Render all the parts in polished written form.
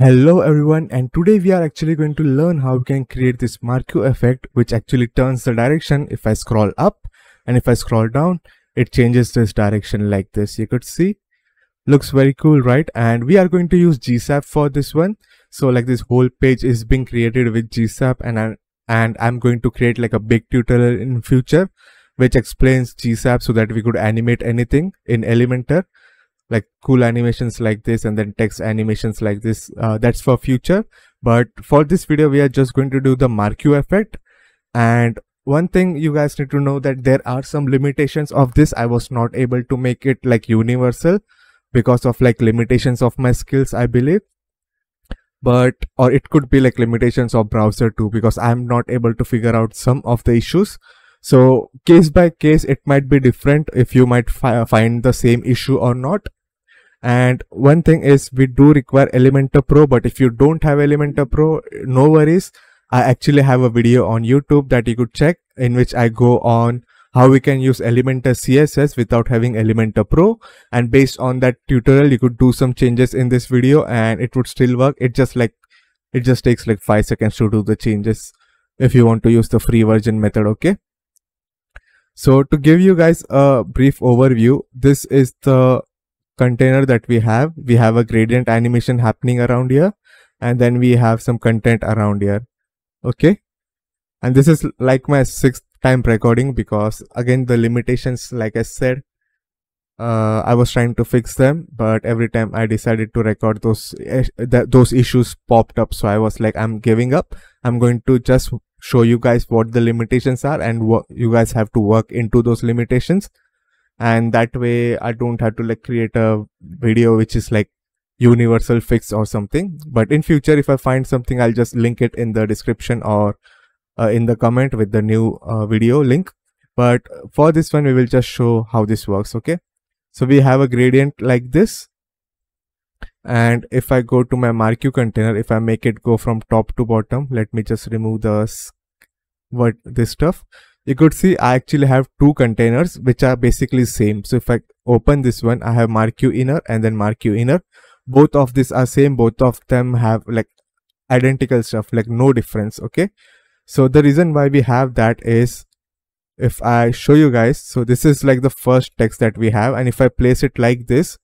Hello everyone, and today we are actually going to learn how we can create this marquee effect, which actually turns the direction. If I scroll up and if I scroll down, it changes this direction like this. You could see, looks very cool, right? And we are going to use GSAP for this one. So like this whole page is being created with GSAP, and I'm going to create like a big tutorial in future which explains GSAP so that we could animate anything in Elementor, like cool animations like this and then text animations like this. That's for future, but for this video we are just going to do the marquee effect. And one thing you guys need to know that there are some limitations of this. I was not able to make it like universal because of like limitations of my skills, I believe, or it could be like limitations of browser too, because I'm not able to figure out some of the issues. So case by case it might be different if you might find the same issue or not. And one thing is, we do require Elementor Pro, but if you don't have Elementor Pro, no worries. I actually have a video on YouTube that you could check, in which I go on how we can use Elementor CSS without having Elementor Pro, and based on that tutorial you could do some changes in this video and it would still work. It just takes like 5 seconds to do the changes if you want to use the free version method, okay? So to give you guys a brief overview, this is the container that we have. We have a gradient animation happening around here, and then we have some content around here, okay? And this is like my 6th time recording, because again the limitations, like I said, I was trying to fix them, but every time I decided to record, those issues popped up. So I was like, I'm giving up. I'm going to just show you guys what the limitations are, and you guys have to work into those limitations, and that way I don't have to like create a video which is like universal fix or something. But in future, if I find something, I'll just link it in the description or in the comment with the new video link. But for this one we will just show how this works, okay? So we have a gradient like this, and if I go to my marquee container, if I make it go from top to bottom, let me just remove this stuff. You could see I actually have two containers which are basically same. So if I open this one, I have marquee inner and then marquee inner. Both of these are same, both of them have like identical stuff, like no difference, okay? So the reason why we have that is, if I show you guys, so this is like the first text that we have, and if I place it like this,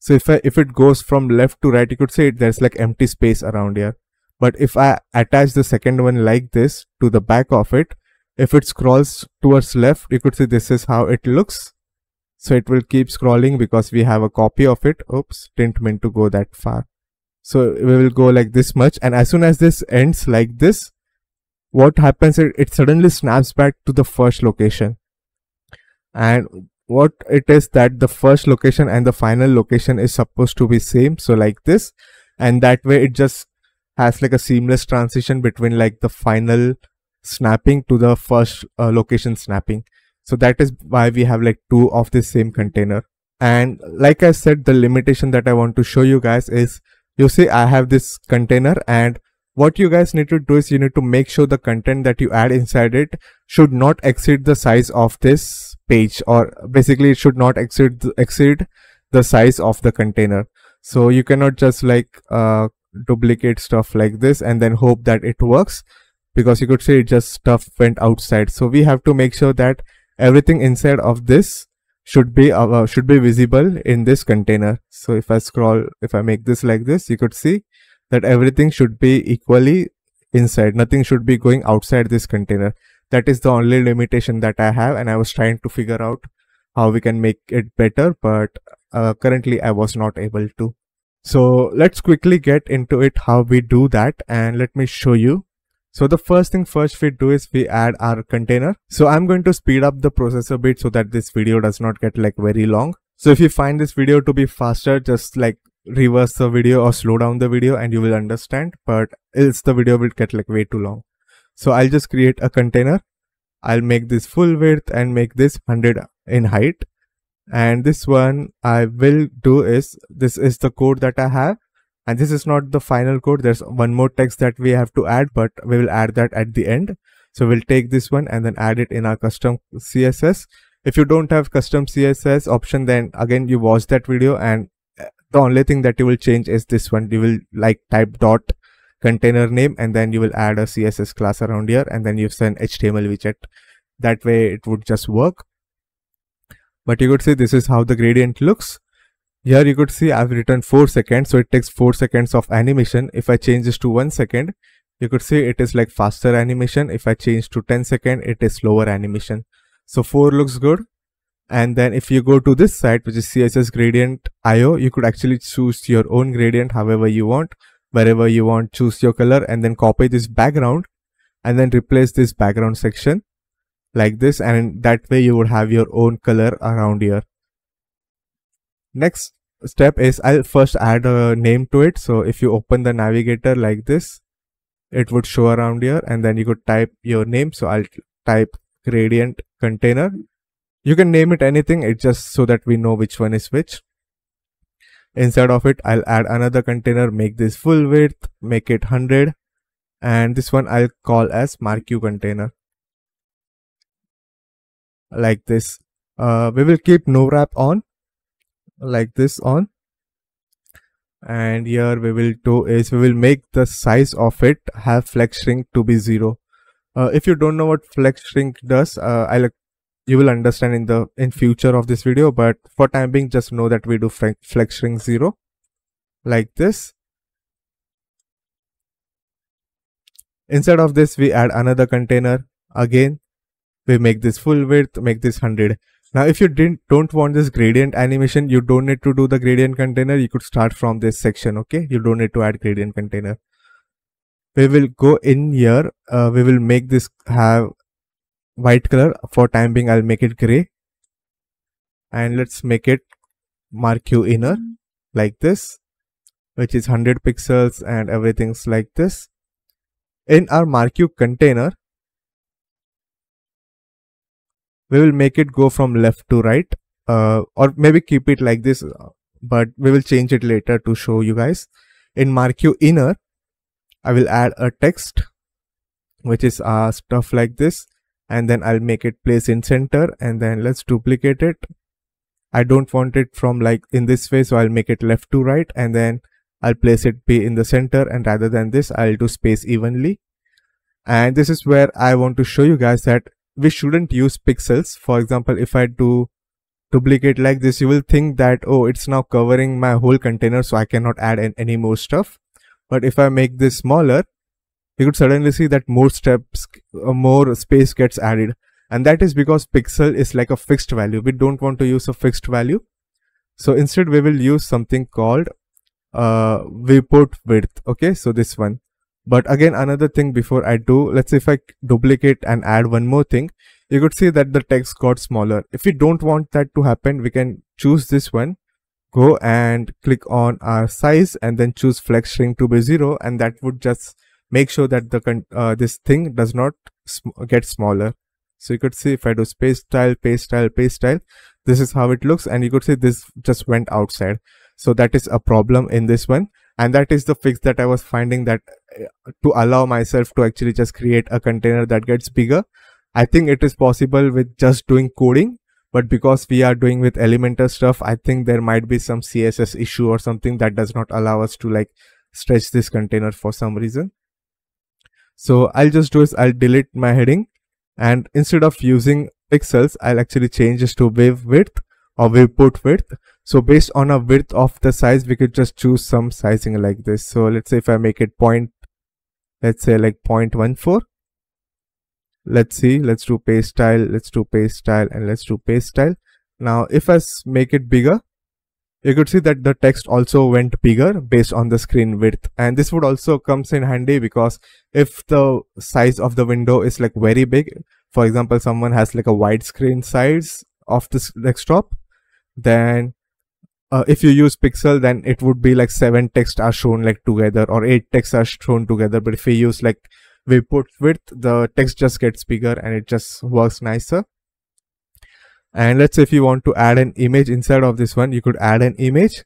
so if it goes from left to right, you could say there's like empty space around here. But if I attach the second one like this to the back of it, if it scrolls towards left, you could see this is how it looks. So it will keep scrolling because we have a copy of it. Oops, didn't mean to go that far. So we will go like this much, and as soon as this ends like this, what happens is it suddenly snaps back to the first location. And what it is that the first location and the final location is supposed to be same, so like this, and that way it just has like a seamless transition between like the final snapping to the first location snapping. So that is why we have like two of the same container. And like I said, the limitation that I want to show you guys is, you see I have this container, and what you guys need to do is you need to make sure the content that you add inside it should not exceed the size of this page, or basically it should not exceed the size of the container. So you cannot just like duplicate stuff like this and then hope that it works, because you could say it just stuff went outside. So we have to make sure that everything inside of this should be visible in this container. So if I scroll, if I make this like this, you could see that everything should be equally inside. Nothing should be going outside this container. That is the only limitation that I have, and I was trying to figure out how we can make it better, but currently I was not able to. So let's quickly get into it how we do that, and let me show you. So the first thing first we do is we add our container. So I'm going to speed up the process a bit so that this video does not get like very long. So if you find this video to be faster, just like reverse the video or slow down the video and you will understand, but else the video will get like way too long. So I'll just create a container. I'll make this full width and make this 100 in height. And this one I will do is, this is the code that I have, and this is not the final code. There's one more text that we have to add, but we will add that at the end. So we'll take this one and then add it in our custom CSS. If you don't have custom CSS option, then again you watch that video and The only thing that you will change is this one. You will like type dot container name, and then you will add a CSS class around here, and then you send HTML widget. That way it would just work. But you could see this is how the gradient looks. Here you could see I've written 4 seconds, so it takes 4 seconds of animation. If I change this to 1 second, you could see it is like faster animation. If I change to 10 seconds, it is slower animation. So 4 looks good. And then if you go to this site, which is CSS Gradient IO, you could actually choose your own gradient however you want, wherever you want, choose your color, and then copy this background and then replace this background section like this, and that way you would have your own color around here. Next step is I'll first add a name to it. So if you open the navigator like this, it would show around here, and then you could type your name. So I'll type gradient container. You can name it anything, it's just so that we know which one is which. Inside of it, I'll add another container, make this full width, make it 100, and this one I'll call as marquee container. Like this. We will keep no wrap on, like this on. And here we will do is we will make the size of it have flex shrink to be 0. If you don't know what flex shrink does, you will understand in future of this video, but for time being just know that we do flex shrink 0 like this. Instead of this, we add another container. Again, we make this full width, make this 100. Now if you don't want this gradient animation, you don't need to do the gradient container. You could start from this section, okay? You don't need to add gradient container. We will go in here. We will make this have white color. For time being, I'll make it gray. And let's make it marquee inner like this, which is 100 pixels and everything's like this. In our marquee container, we will make it go from left to right, or maybe keep it like this, but we will change it later to show you guys. In marquee inner, I will add a text, which is stuff like this, and then I'll make it place in center, and then let's duplicate it. I don't want it from like in this way, so I'll make it left to right, and then I'll place it be in the center, and rather than this, I'll do space evenly. And this is where I want to show you guys that we shouldn't use pixels. For example, if I do duplicate like this, you will think that, oh, it's now covering my whole container, so I cannot add any more stuff. But if I make this smaller, you could suddenly see that more steps, more space gets added. And that is because pixel is like a fixed value. We don't want to use a fixed value. So instead, we will use something called viewport width. Okay, so this one. But again, another thing before I do, let's say if I duplicate and add one more thing, you could see that the text got smaller. If we don't want that to happen, we can choose this one, go and click on our size, and then choose flex shrink to be 0. And that would just make sure that the this thing does not get smaller. So you could see if I do space style, paste style, paste style, this is how it looks. And you could see this just went outside. So that is a problem in this one. And that is the fix that I was finding, that to allow myself to actually just create a container that gets bigger. I think it is possible with just doing coding, but because we are doing with Elementor stuff, I think there might be some CSS issue or something that does not allow us to like stretch this container for some reason. So I'll just do is I'll delete my heading, and instead of using pixels, I'll actually change this to wave width or viewport width. So based on a width of the size, we could just choose some sizing like this. So let's say if I make it let's say like 0.14. Let's see, let's do paste style, let's do paste style, and let's do paste style. Now if I make it bigger, you could see that the text also went bigger based on the screen width. And this would also comes in handy because if the size of the window is like very big, for example, someone has like a widescreen size of this desktop, then if you use pixel, then it would be like 7 texts are shown like together, or 8 texts are shown together. But if we use like viewport width, the text just gets bigger and it just works nicer. And let's say if you want to add an image inside of this one, you could add an image,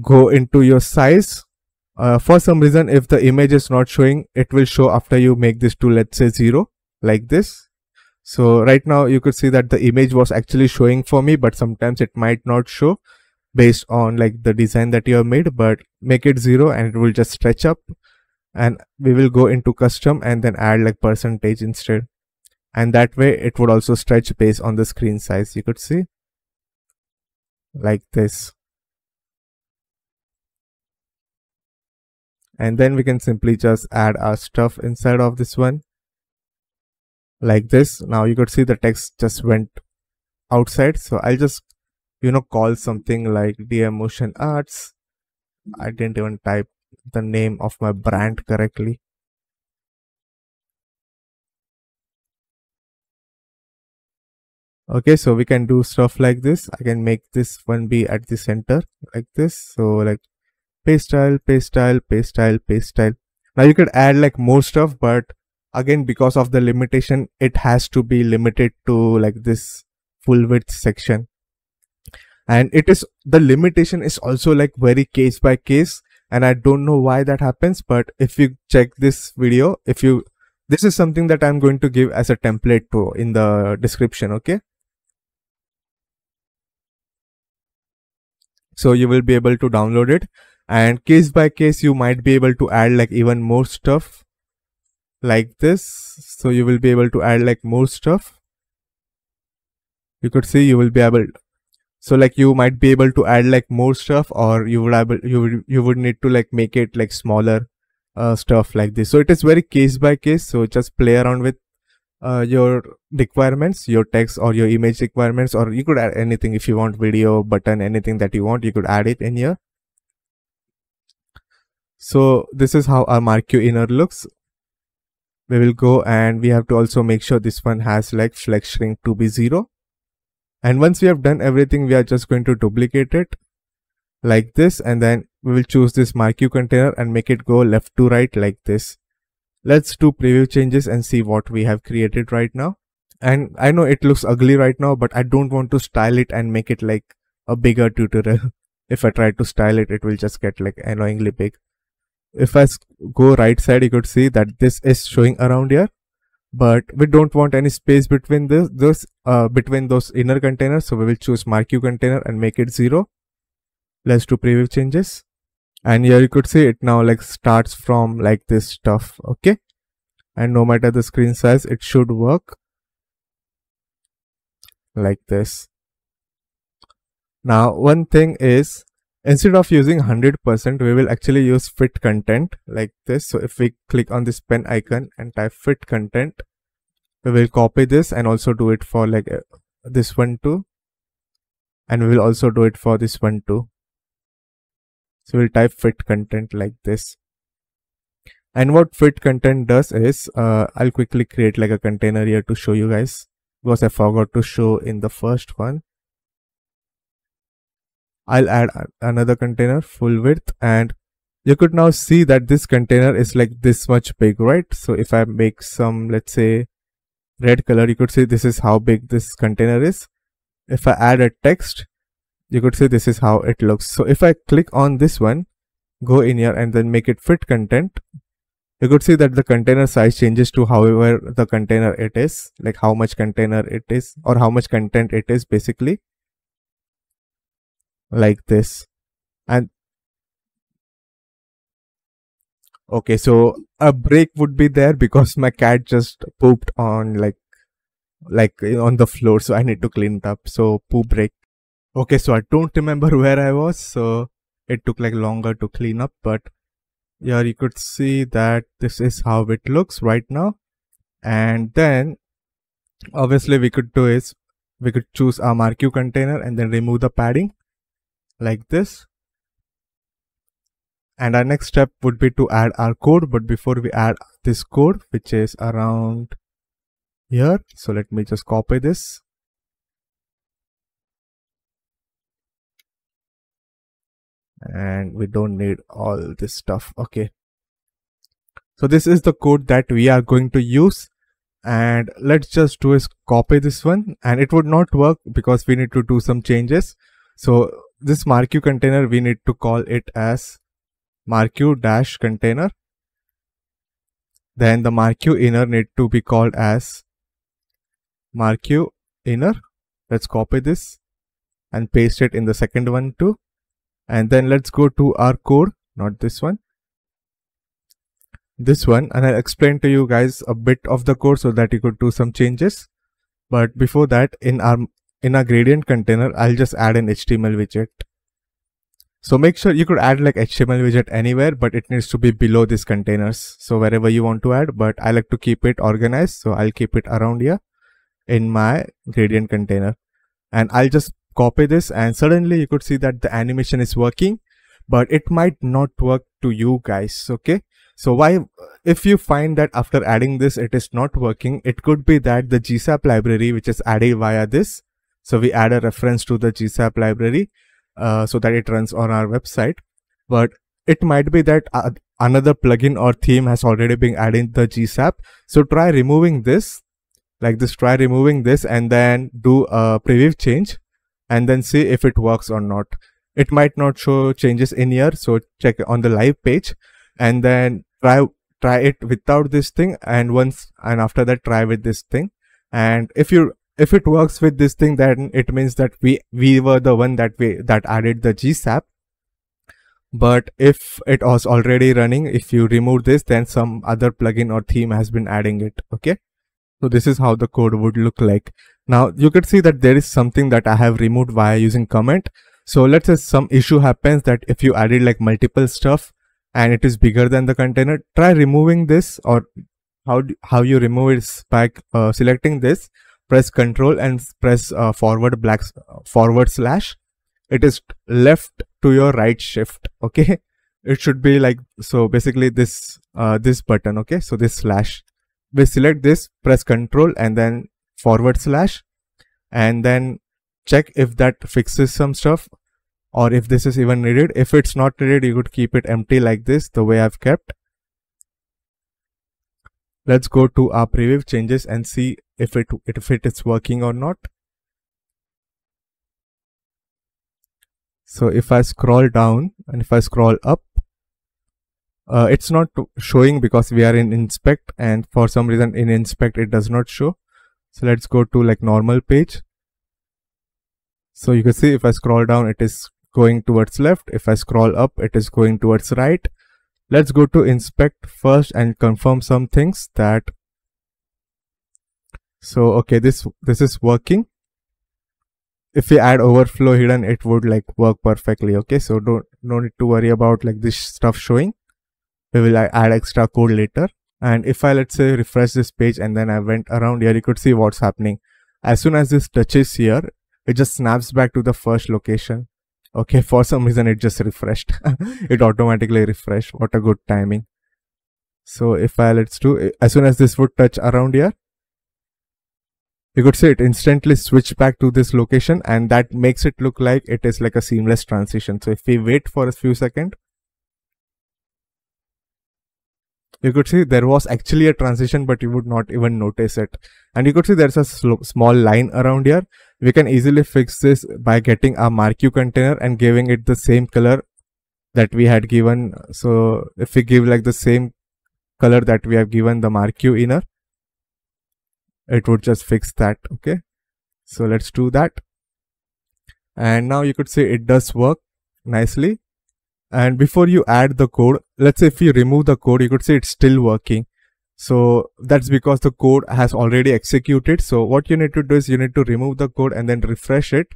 go into your size. For some reason, if the image is not showing, it will show after you make this to, let's say, 0 like this. So right now you could see that the image was actually showing for me, but sometimes it might not show. based on like the design that you have made, but make it 0 and it will just stretch up, and we will go into custom and then add like percentage instead. And that way it would also stretch based on the screen size. You could see like this. And then we can simply just add our stuff inside of this one like this. Now you could see the text just went outside. So I'll just, you know, call something like dm motion arts. I didn't even type the name of my brand correctly. Okay, so we can do stuff like this. I can make this one be at the center like this. So like paste style, paste style, paste style, paste style. Now you could add like more stuff, but again, because of the limitation, it has to be limited to like this full width section. And it is, the limitation is also like very case by case, and I don't know why that happens. But if you check this video, this is something that I'm going to give as a template to in the description. Okay, so you will be able to download it, and case by case you might be able to add like even more stuff like this. So you will be able to add like more stuff. You could see you will be able, so like you might be able to add like more stuff, or you would need to like make it like smaller stuff like this. So it is very case by case. So just play around with your requirements, your text or your image requirements, or you could add anything if you want, video, button, anything that you want, you could add it in here. So this is how our marquee inner looks. We will go, and we have to also make sure this one has like flex shrink to be 0. And once we have done everything, we are just going to duplicate it like this, and then we will choose this marquee container and make it go left to right like this. Let's do preview changes and see what we have created right now. And I know it looks ugly right now, but I don't want to style it and make it like a bigger tutorial. If I try to style it, it will just get like annoyingly big. If I go right side, you could see that this is showing around here, but we don't want any space between those inner containers. So we will choose marquee container and make it 0. Let's do preview changes. And here you could see it now like starts from like this stuff. Okay, and no matter the screen size, it should work like this. Now one thing is, instead of using 100%, we will actually use fit content like this. So if we click on this pen icon and type fit content, we will copy this and also do it for like this one too, and we will also do it for this one too. So we'll type fit content like this. And what fit content does is, I'll quickly create like a container here to show you guys, because I forgot to show in the first one. I'll add another container full width, and you could now see that this container is like this much big, right? So if I make some, let's say red color, you could see this is how big this container is. If I add a text, you could say this is how it looks. So if I click on this one, go in here and then make it fit content, you could see that the container size changes to however the container it is, like how much container it is or how much content it is, basically like this. And okay, so a break would be there because my cat just pooped on like on the floor, so I need to clean it up. So poop break. Okay, so I don't remember where I was, so it took like longer to clean up, but yeah, you could see that this is how it looks right now. And then obviously we could do is, we could choose our marquee container and then remove the padding like this. And our next step would be to add our code, but before we add this code, which is around here, so let me just copy this. And we don't need all this stuff. Okay, so this is the code that we are going to use, and let's just do is copy this one. And it would not work because we need to do some changes. So this marquee container, we need to call it as marquee dash container. Then the marquee inner need to be called as marquee inner. Let's copy this and paste it in the second one too. And then let's go to our code, not this one, this one, and I'll explain to you guys a bit of the code so that you could do some changes. But before that, in our gradient container, I'll just add an HTML widget. So make sure you could add like HTML widget anywhere, but it needs to be below these containers. So wherever you want to add, but I like to keep it organized. So I'll keep it around here in my gradient container, and I'll just copy this, and suddenly you could see that the animation is working, but it might not work to you guys. Okay. So why, if you find that after adding this, it is not working, it could be that the GSAP library, which is added via this. So we add a reference to the GSAP library so that it runs on our website, but it might be that another plugin or theme has already been added the GSAP. So try removing this like this, try removing this, and then do a preview change and then see if it works or not. It might not show changes in here. So check on the live page and then try it without this thing, and after that try with this thing. And if it works with this thing, then it means that we were the one that added the GSAP. But if it was already running, if you remove this, then some other plugin or theme has been adding it. Okay, so this is how the code would look like. Now you could see that there is something that I have removed via using comment. So let's say some issue happens that if you added like multiple stuff and it is bigger than the container, try removing this, or how you remove it is by selecting this, press Control and press forward slash. It is left to your right shift. Okay, it should be like so. Basically, this button. Okay, so this slash. We select this, press Control and then forward slash, and then check if that fixes some stuff or if this is even needed. If it's not needed, you could keep it empty like this, the way I've kept. Let's go to our preview changes and see if it is working or not. So if I scroll down and if I scroll up, it's not showing because we are in inspect, and for some reason in inspect it does not show. So let's go to like normal page. So you can see if I scroll down, it is going towards left. If I scroll up, it is going towards right. Let's go to inspect first and confirm some things that. So okay, this is working. If we add overflow hidden, it would like work perfectly. Okay, so no need to worry about like this stuff showing. We will add extra code later. And if I, let's say, refresh this page and then I went around here, you could see what's happening. As soon as this touches here, it just snaps back to the first location. Okay, for some reason it just refreshed. It automatically refreshed. What a good timing. So if I, let's do, as soon as this would touch around here, you could see it instantly switch back to this location, and that makes it look like it is like a seamless transition. So if we wait for a few seconds, you could see there was actually a transition, but you would not even notice it. And you could see there's a small line around here. We can easily fix this by getting our marquee container and giving it the same color that we had given. So if we give like the same color that we have given the marquee inner, it would just fix that. Okay, so let's do that. And now you could see it does work nicely. And before you add the code, let's say if you remove the code, you could see it's still working. So that's because the code has already executed. So what you need to do is you need to remove the code and then refresh it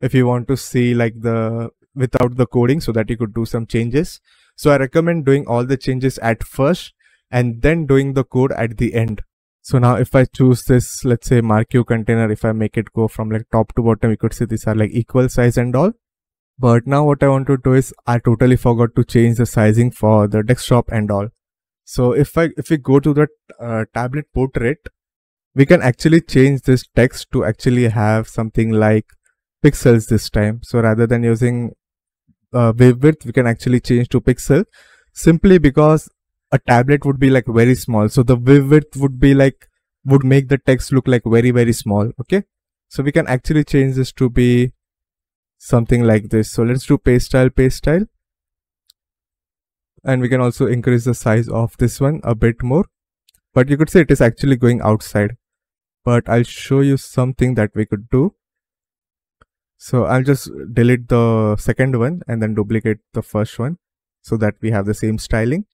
if you want to see like the without the coding, so that you could do some changes. So I recommend doing all the changes at first and then doing the code at the end. So now if I choose this, let's say marquee container, if I make it go from like top to bottom, you could see these are like equal size and all. But now what I want to do is I totally forgot to change the sizing for the desktop and all. So if we go to the tablet portrait, we can actually change this text to actually have something like pixels this time. So rather than using wave width, we can actually change to pixel, simply because a tablet would be like very small. So the wave width would be like, would make the text look like very, very small. Okay. So we can actually change this to be something like this. So let's do page style, and we can also increase the size of this one a bit more, but you could say it is actually going outside. But I'll show you something that we could do. So I'll just delete the second one and then duplicate the first one so that we have the same styling.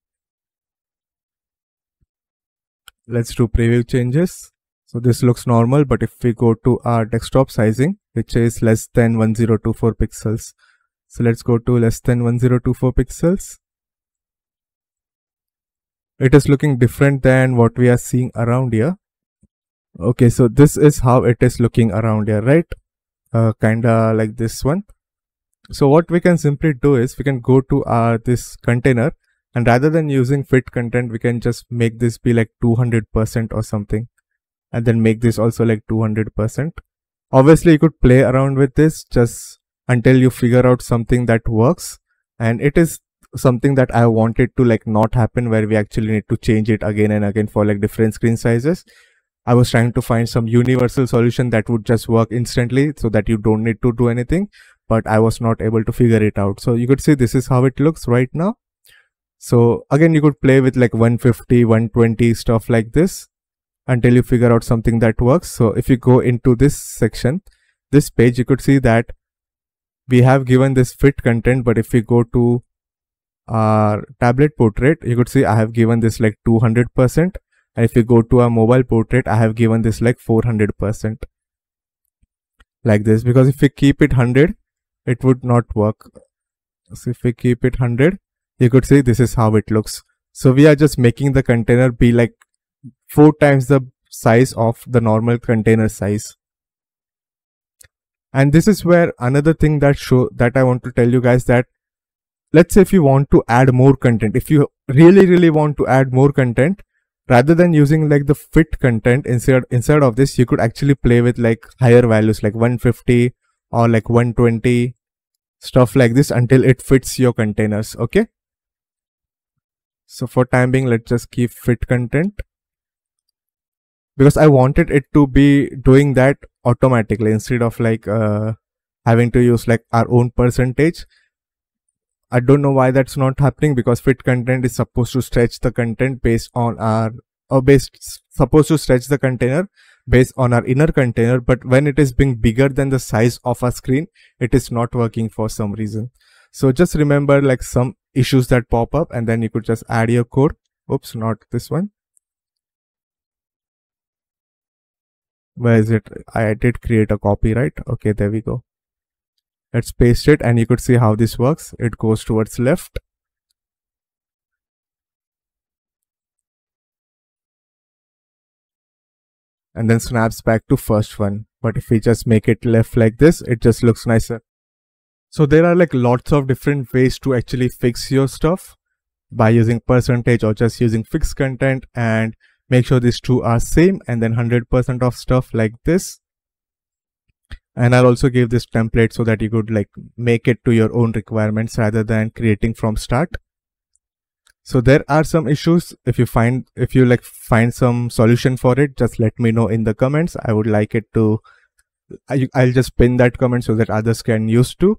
Let's do preview changes. So this looks normal, but if we go to our desktop sizing, which is less than 1024 pixels. So let's go to less than 1024 pixels. It is looking different than what we are seeing around here. Okay, so this is how it is looking around here, right? Kinda like this one. So what we can simply do is we can go to our this container, and rather than using fit content, we can just make this be like 200% or something, and then make this also like 200%. Obviously you could play around with this just until you figure out something that works, and it is something that I wanted to like not happen, where we actually need to change it again and again for like different screen sizes. I was trying to find some universal solution that would just work instantly so that you don't need to do anything, but I was not able to figure it out. So you could see this is how it looks right now. So again, you could play with like 150, 120 stuff like this until you figure out something that works. So if you go into this section, this page, you could see that we have given this fit content, but if we go to our tablet portrait, you could see I have given this like 200%, and if you go to our mobile portrait, I have given this like 400% like this, because if we keep it 100, it would not work. So if we keep it 100, you could see this is how it looks. So we are just making the container be like 4 times the size of the normal container size. And this is where another thing that I want to tell you guys, that let's say if you want to add more content, if you really want to add more content, rather than using like the fit content inside of this, you could actually play with like higher values like 150 or like 120, stuff like this, until it fits your containers. Okay, so for time being, let's just keep fit content, because I wanted it to be doing that automatically instead of like having to use like our own percentage. I don't know why that's not happening, because fit content is supposed to stretch the content based on our supposed to stretch the container based on our inner container, but when it is being bigger than the size of our screen, it is not working for some reason. So just remember like some issues that pop up, and then you could just add your code. Oops, not this one. Where is it? I did create a copy, right? Okay, there we go. Let's paste it, and you could see how this works. It goes towards left. And then snaps back to first one. But if we just make it left like this, it just looks nicer. So there are like lots of different ways to actually fix your stuff by using percentage or just using fixed content, and make sure these two are same, and then 100% of stuff like this. And I'll also give this template so that you could like make it to your own requirements rather than creating from start. So there are some issues. If you find some solution for it, just let me know in the comments. I would like it to, I'll just pin that comment so that others can use too.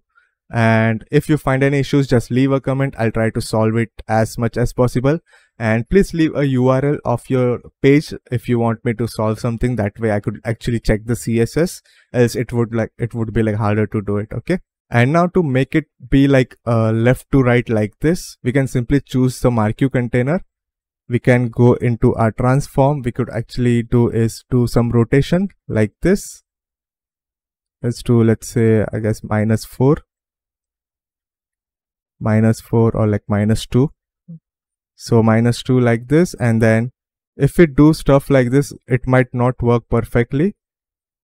And if you find any issues, just leave a comment. I'll try to solve it as much as possible. And please leave a URL of your page if you want me to solve something. That way I could actually check the CSS, else it would be like harder to do it. Okay. And now to make it be like left to right like this, we can simply choose the marquee container. We can go into our transform. We could actually do some rotation like this. Let's do, let's say, I guess -4 or like -2. So -2 like this, and then if we do stuff like this, it might not work perfectly.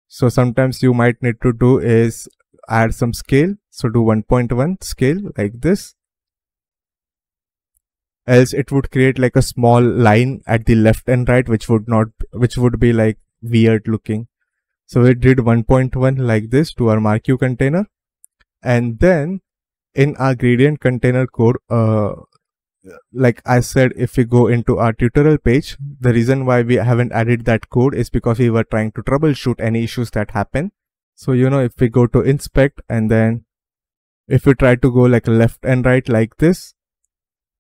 So sometimes you might need to do is add some scale. So do 1.1 scale like this, else it would create like a small line at the left and right, which would be like weird looking. So we did 1.1 like this to our marquee container, and then in our gradient container code, like I said, if we go into our tutorial page, the reason why we haven't added that code is because we were trying to troubleshoot any issues that happen. So, you know, if we go to inspect, and then if we try to go like left and right like this,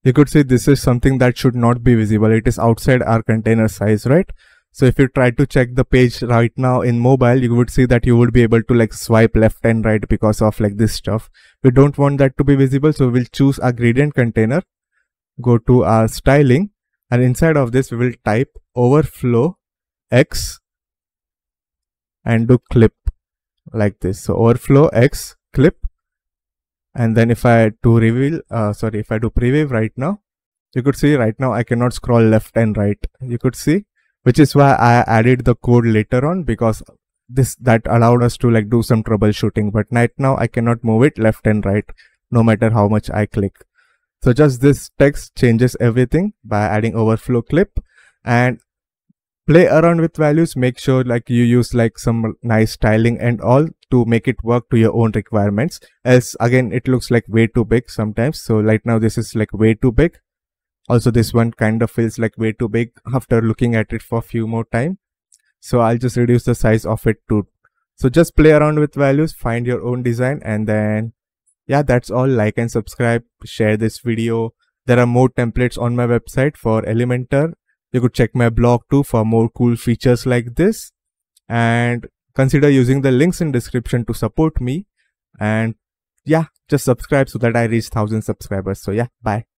you could see this is something that should not be visible. It is outside our container size, right? So if you try to check the page right now in mobile, you would see that you would be able to like swipe left and right because of like this stuff. We don't want that to be visible. So we'll choose our gradient container, go to our styling, and inside of this, we will type overflow X and do clip like this. So overflow X clip. And then if I do preview right now, you could see right now I cannot scroll left and right. You could see, which is why I added the code later on, because that allowed us to like do some troubleshooting. But right now I cannot move it left and right, no matter how much I click. So just this text changes everything by adding overflow clip, and play around with values. Make sure like you use like some nice styling and all to make it work to your own requirements. Else again, it looks like way too big sometimes. So right now this is like way too big. Also this one kind of feels like way too big after looking at it for a few more time. So I'll just reduce the size of it too. So just play around with values, find your own design, and then yeah, that's all. Like and subscribe, share this video. There are more templates on my website for Elementor. You could check my blog too for more cool features like this, and consider using the links in description to support me. And yeah, just subscribe so that I reach 1000 subscribers. So yeah, bye.